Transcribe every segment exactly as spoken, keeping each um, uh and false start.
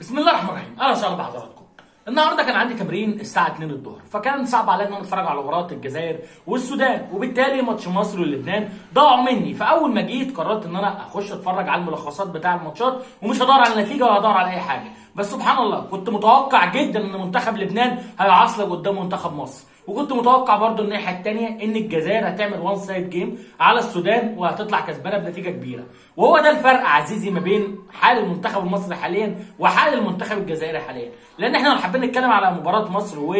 بسم الله الرحمن الرحيم، اهلا وسهلا بحضراتكم. النهارده كان عندي تمرين الساعه اتنين الظهر، فكان صعب عليا ان انا اتفرج على مباراه الجزائر والسودان، وبالتالي ماتش مصر ولبنان ضاعوا مني، فاول ما جيت قررت ان انا اخش اتفرج على الملخصات بتاع الماتشات ومش هدور على النتيجه ولا هدور على اي حاجه، بس سبحان الله كنت متوقع جدا ان منتخب لبنان هيعصلك قدام منتخب مصر، وكنت متوقع برضو الناحيه الثانيه ان الجزائر هتعمل وان سايد جيم على السودان وهتطلع كسبانه بنتيجه كبيره، وهو ده الفرق عزيزي ما بين حال المنتخب المصري حاليا وحال المنتخب الجزائري حاليا، لان احنا لو حابين نتكلم على مباراه مصر و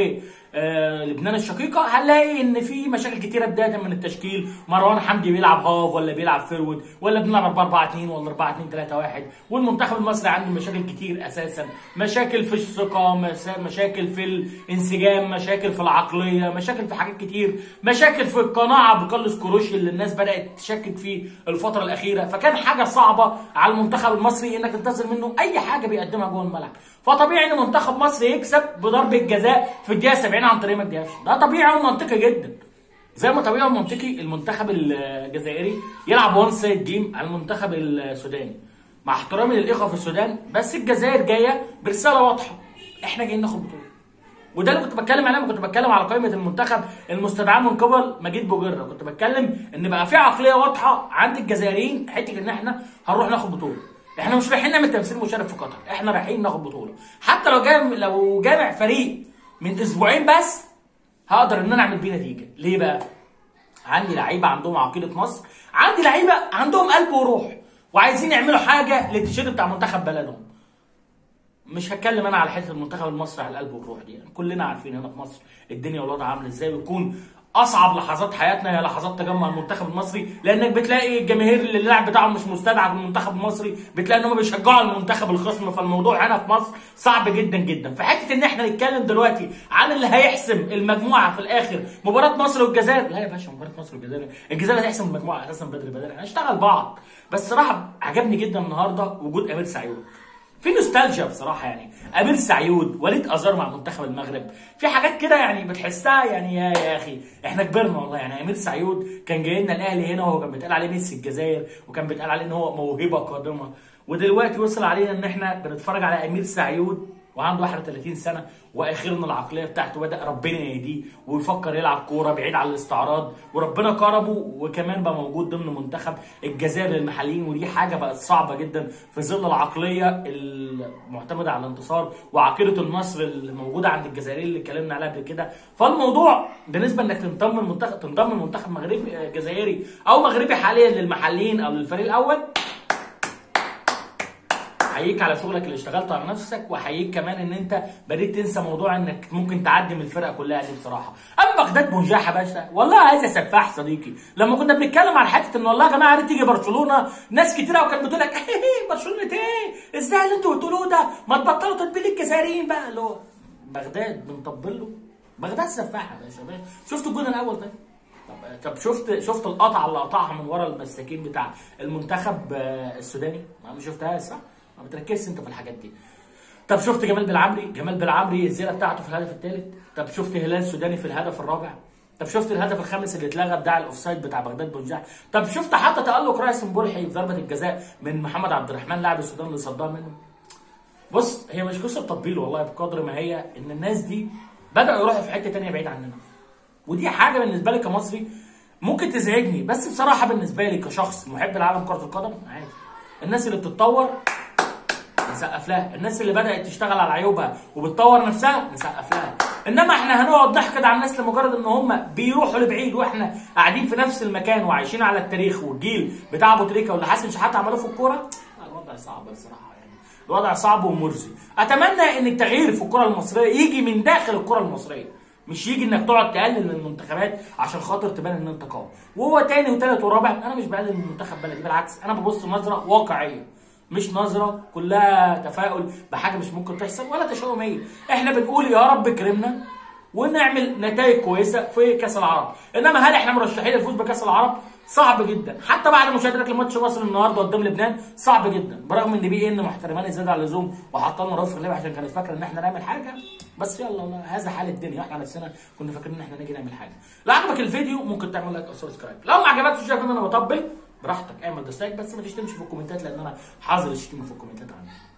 لبنان الشقيقه هنلاقي ان في مشاكل كتيره بدايه من التشكيل، مروان حمدي بيلعب هاف ولا بيلعب فيرود ولا بنلعب اربعة اربعة اتنين ولا اربعة اتنين تلاتة واحد، والمنتخب المصري عنده مشاكل كتير اساسا، مشاكل في الثقه، مشاكل في الانسجام، مشاكل في العقليه، مشاكل في حاجات كتير، مشاكل في القناعه بكارلوس كروشي اللي الناس بدات تشكك فيه الفتره الاخيره، فكان حاجه صعبه على المنتخب المصري انك تنتظر منه اي حاجه بيقدمها جوه الملعب، فطبيعي ان منتخب مصر يكسب بضربه جزاء في الدقيقه سبعين عن طريق ما تجيبش، ده طبيعي ومنطقي جدا. زي ما طبيعي ومنطقي المنتخب الجزائري يلعب وان سايد جيم على المنتخب السوداني. مع احترامي للاخوه في السودان، بس الجزائر جايه برساله واضحه، احنا جايين ناخد بطوله. وده اللي كنت بتكلم عليه، كنت بتكلم على قائمه المنتخب المستدعاه من قبل مجيد بوجيرة، كنت بتكلم ان بقى في عقليه واضحه عند الجزائريين حته ان احنا هنروح ناخد بطوله. احنا مش رايحين نعمل تمثيل مشرف في قطر، احنا رايحين ناخد بطوله. حتى لو جام لو جامع فريق من اسبوعين بس هقدر ان انا اعمل بيه نتيجه، ليه بقى؟ عندي لعيبه عندهم عقيده مصر، عندي لعيبه عندهم قلب وروح وعايزين يعملوا حاجه للتيشيرت بتاع منتخب بلدهم. مش هتكلم انا على حته المنتخب المصري على القلب والروح دي، يعني كلنا عارفين هنا في مصر الدنيا والوضع عامل ازاي، ويكون اصعب لحظات حياتنا هي لحظات تجمع المنتخب المصري، لانك بتلاقي الجماهير اللي اللاعب بتاعهم مش مستدعى في المنتخب المصري، بتلاقي ان هم بيشجعوا المنتخب الخصم، فالموضوع هنا في مصر صعب جدا جدا، فحته ان احنا نتكلم دلوقتي عن اللي هيحسم المجموعه في الاخر مباراه مصر والجزائر، لا يا باشا مباراه مصر والجزائر، الجزائر هتحسم المجموعه اساسا بدري بدري، هنشتغل بعض، بس صراحه عجبني جدا النهارده وجود امير سعيد. في نوستالجيا بصراحه، يعني امير سعيد، وليد ازارو مع منتخب المغرب، في حاجات كده يعني بتحسها، يعني يا يا اخي احنا كبرنا والله. يعني امير سعيد كان جاي لنا الاهلي هنا وهو كان بيتقال عليه ميسي الجزائر، وكان بيتقال عليه ان هو موهبه قادمه، ودلوقتي وصل علينا ان احنا بنتفرج على امير سعيد وعنده واحد وتلاتين سنه واخيرا العقليه بتاعته بدا ربنا يهديه ويفكر يلعب كوره بعيد عن الاستعراض، وربنا كرمه وكمان بقى موجود ضمن منتخب الجزائر للمحليين، ودي حاجه بقت صعبه جدا في ظل العقليه المعتمده على الانتصار وعقيده النصر اللي موجوده عند الجزائريين اللي اتكلمنا عليها قبل كده. فالموضوع بالنسبه انك تنضم المنتخب تنضم المنتخب مغربي جزائري او مغربي حاليا للمحليين او للفريق الاول، احييك على شغلك اللي اشتغلته على نفسك، واحييك كمان ان انت بديت تنسى موضوع انك ممكن تعدي من الفرقه كلها دي بصراحه. اما بغداد بونجاح يا باشا والله عايز سفاح صديقي، لما كنا بنتكلم على حته ان والله يا جماعه يا ريت تيجي برشلونه، ناس كتيره وكانت بتقول لك ايه برشلونه ايه؟ ازاي اللي انتوا بتقولوه ده؟ ما تبطلوا تطبيل الجزائريين بقى اللي هو بغداد بنطبل له، بغداد سفاح يا باشا باشا، شفتوا الجون الاول ده؟ طب طب شفت شفت القطعه اللي قطعها من ورا المساكين بتاع المنتخب السوداني؟ ما شفتهاش صح؟ ما بتركزش انت في الحاجات دي. طب شفت جمال بلعمري، جمال بلعمري الزياده بتاعته في الهدف الثالث، طب شفت هلال سوداني في الهدف الرابع، طب شفت الهدف الخامس اللي اتلغى بتاع الاوفسايد بتاع بغداد بونجاح، طب شفت حتى تألق ريسان بلحي في ضربه الجزاء من محمد عبد الرحمن لاعب السودان اللي صدها منه. بص هي مش قصه تطبيل والله بقدر ما هي ان الناس دي بداوا يروحوا في حته ثانيه بعيد عننا، ودي حاجه بالنسبه لي كمصري ممكن تزعجني، بس بصراحه بالنسبه لي كشخص محب لعالم كره القدم عادي. الناس اللي بتتطور نسقف لها، الناس اللي بدأت تشتغل على عيوبها وبتطور نفسها نسقف لها، انما احنا هنقعد نحقد على الناس لمجرد ان هم بيروحوا لبعيد واحنا قاعدين في نفس المكان وعايشين على التاريخ والجيل بتاع ابو تريكا واللي حسن شحاته عملوه في الكوره. الوضع صعب بصراحه، يعني الوضع صعب ومرزي. اتمنى ان التغيير في الكره المصريه يجي من داخل الكره المصريه، مش يجي انك تقعد تقلل من المنتخبات عشان خاطر تبان ان انت قوي، وهو تاني وتالت ورابع. انا مش بقلل من منتخب بلدي، بالعكس انا ببص نظره واقعيه، مش نظرة كلها تفاؤل بحاجة مش ممكن تحصل ولا تشاؤمية. احنا بنقول يا رب اكرمنا ونعمل نتائج كويسة في كاس العرب، انما هل احنا مرشحين للفوز بكاس العرب؟ صعب جدا، حتى بعد مشاهدتك لماتش مصر النهارده قدام لبنان صعب جدا، برغم ان بي ان محترماني زاد على اللزوم وحطوا لنا راسنا عشان كانت فاكره ان احنا نعمل حاجه، بس يلا هذا حال الدنيا، احنا نفسنا كنا فاكرين ان احنا نيجي نعمل حاجه. لو عجبك الفيديو ممكن تعمل لايك او سبسكرايب، لو ما عجبكش شايف ان انا بطبل براحتك اعمل ديسلايك، بس ما تشتمش في الكومنتات لان انا حاضر الشتيمه في الكومنتات عندي.